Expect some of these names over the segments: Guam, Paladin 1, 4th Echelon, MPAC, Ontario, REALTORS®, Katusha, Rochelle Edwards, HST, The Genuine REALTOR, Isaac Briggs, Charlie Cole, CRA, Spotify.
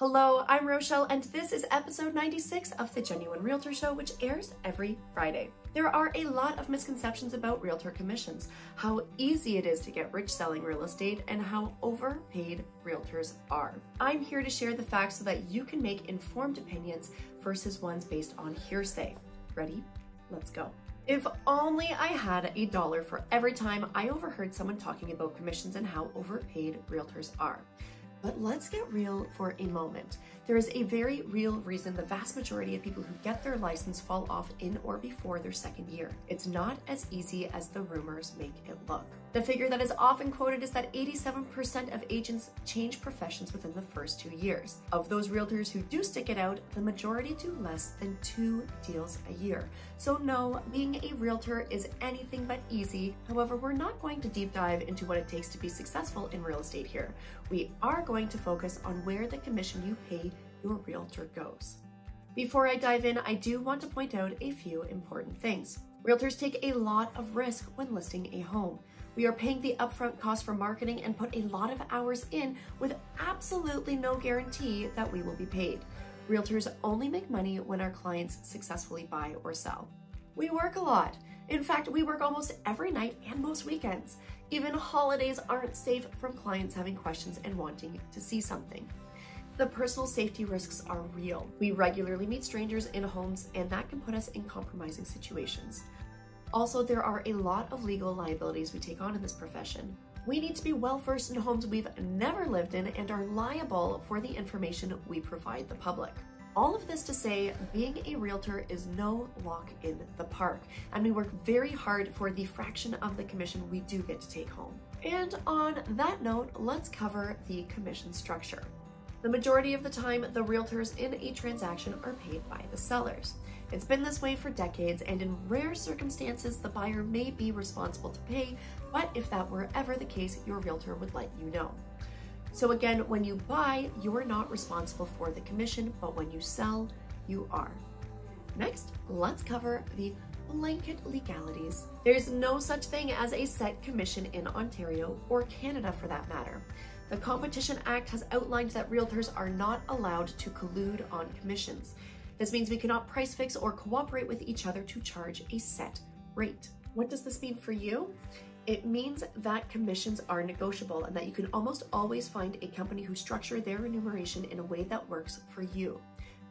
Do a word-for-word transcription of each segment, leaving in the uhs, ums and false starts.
Hello, I'm Rochelle, and this is episode ninety-six of The Genuine Realtor Show, which airs every Friday. There are a lot of misconceptions about realtor commissions, how easy it is to get rich selling real estate, and how overpaid realtors are. I'm here to share the facts so that you can make informed opinions versus ones based on hearsay. Ready? Let's go. If only I had a dollar for every time I overheard someone talking about commissions and how overpaid realtors are. But let's get real for a moment. There is a very real reason the vast majority of people who get their license fall off in or before their second year. It's not as easy as the rumors make it look. The figure that is often quoted is that eighty-seven percent of agents change professions within the first two years. Of those realtors who do stick it out, the majority do less than two deals a year. So no, being a realtor is anything but easy. However, we're not going to deep dive into what it takes to be successful in real estate here. We are going Going to focus on where the commission you pay your realtor goes. Before I dive in, I do want to point out a few important things. Realtors take a lot of risk when listing a home. We are paying the upfront cost for marketing and put a lot of hours in with absolutely no guarantee that we will be paid. Realtors only make money when our clients successfully buy or sell. We work a lot. In fact, we work almost every night and most weekends. Even holidays aren't safe from clients having questions and wanting to see something. The personal safety risks are real. We regularly meet strangers in homes, and that can put us in compromising situations. Also, there are a lot of legal liabilities we take on in this profession. We need to be well-versed in homes we've never lived in and are liable for the information we provide the public. All of this to say, being a realtor is no walk in the park, and we work very hard for the fraction of the commission we do get to take home. And on that note, let's cover the commission structure. The majority of the time, the realtors in a transaction are paid by the sellers. It's been this way for decades, and in rare circumstances, the buyer may be responsible to pay, but if that were ever the case, your realtor would let you know. So again, when you buy, you're not responsible for the commission, but when you sell, you are. Next, let's cover the blanket legalities. There's no such thing as a set commission in Ontario or Canada for that matter. The Competition Act has outlined that realtors are not allowed to collude on commissions. This means we cannot price fix or cooperate with each other to charge a set rate. What does this mean for you? It means that commissions are negotiable and that you can almost always find a company who structure their remuneration in a way that works for you.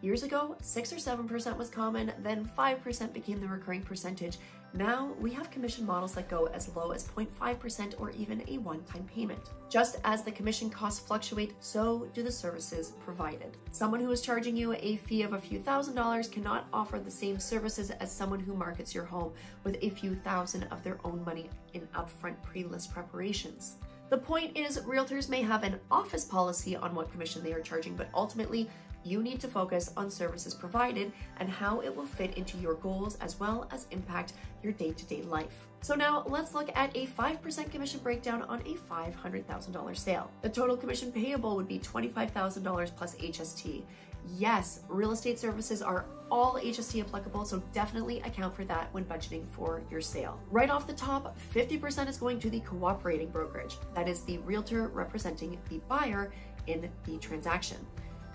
Years ago, six or seven percent was common, then five percent became the recurring percentage. Now we have commission models that go as low as zero point five percent or even a one-time payment. Just as the commission costs fluctuate, so do the services provided. Someone who is charging you a fee of a few thousand dollars cannot offer the same services as someone who markets your home with a few thousand of their own money in upfront pre-list preparations. The point is, realtors may have an office policy on what commission they are charging, but ultimately, you need to focus on services provided and how it will fit into your goals as well as impact your day-to-day life. So now let's look at a five percent commission breakdown on a five hundred thousand dollar sale. The total commission payable would be twenty-five thousand dollars plus H S T. Yes, real estate services are all H S T applicable, so definitely account for that when budgeting for your sale. Right off the top, fifty percent is going to the cooperating brokerage. That is the realtor representing the buyer in the transaction.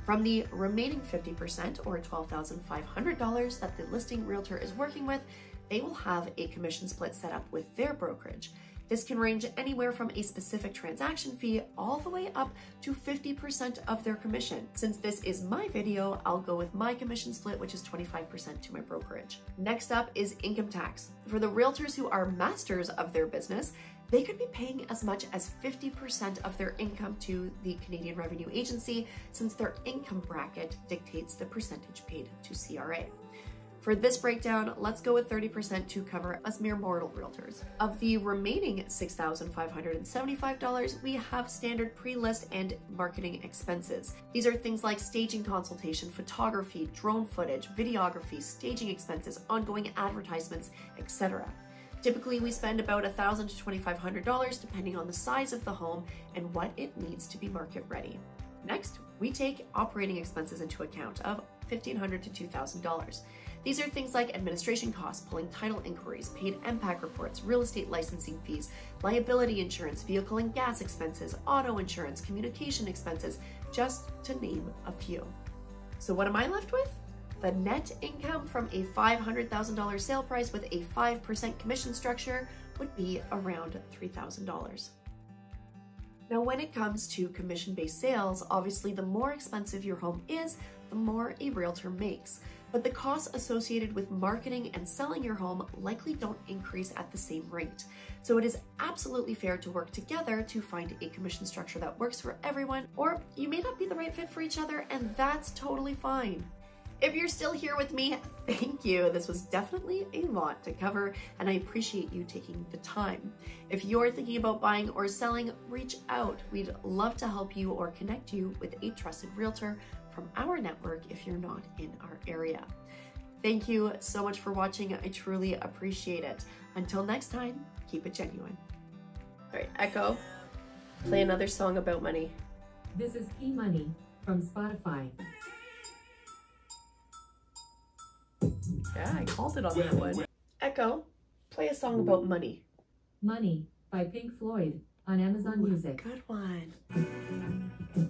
From the remaining fifty percent or twelve thousand five hundred dollars that the listing realtor is working with, they will have a commission split set up with their brokerage. This can range anywhere from a specific transaction fee all the way up to fifty percent of their commission. Since this is my video, I'll go with my commission split, which is twenty-five percent to my brokerage. Next up is income tax. For the realtors who are masters of their business, they could be paying as much as fifty percent of their income to the Canadian Revenue Agency, since their income bracket dictates the percentage paid to C R A. For this breakdown, let's go with thirty percent to cover us mere mortal realtors. Of the remaining six thousand five hundred seventy-five dollars, we have standard pre-list and marketing expenses. These are things like staging consultation, photography, drone footage, videography, staging expenses, ongoing advertisements, et cetera. Typically, we spend about one thousand to twenty-five hundred dollars depending on the size of the home and what it needs to be market ready. Next, we take operating expenses into account of fifteen hundred to two thousand dollars. These are things like administration costs, pulling title inquiries, paid M PAC reports, real estate licensing fees, liability insurance, vehicle and gas expenses, auto insurance, communication expenses, just to name a few. So what am I left with? The net income from a five hundred thousand dollar sale price with a five percent commission structure would be around three thousand dollars. Now, when it comes to commission-based sales, obviously the more expensive your home is, the more a realtor makes. But the costs associated with marketing and selling your home likely don't increase at the same rate. So it is absolutely fair to work together to find a commission structure that works for everyone, or you may not be the right fit for each other, and that's totally fine. If you're still here with me, thank you. This was definitely a lot to cover, and I appreciate you taking the time. If you're thinking about buying or selling, reach out. We'd love to help you or connect you with a trusted realtor from our network if you're not in our area. Thank you so much for watching. I truly appreciate it. Until next time, keep it genuine. All right, Echo, play another song about money. This is E-Money from Spotify. Yeah, I called it on that one. Echo, play a song about money. Money by Pink Floyd on Amazon Music. Good one.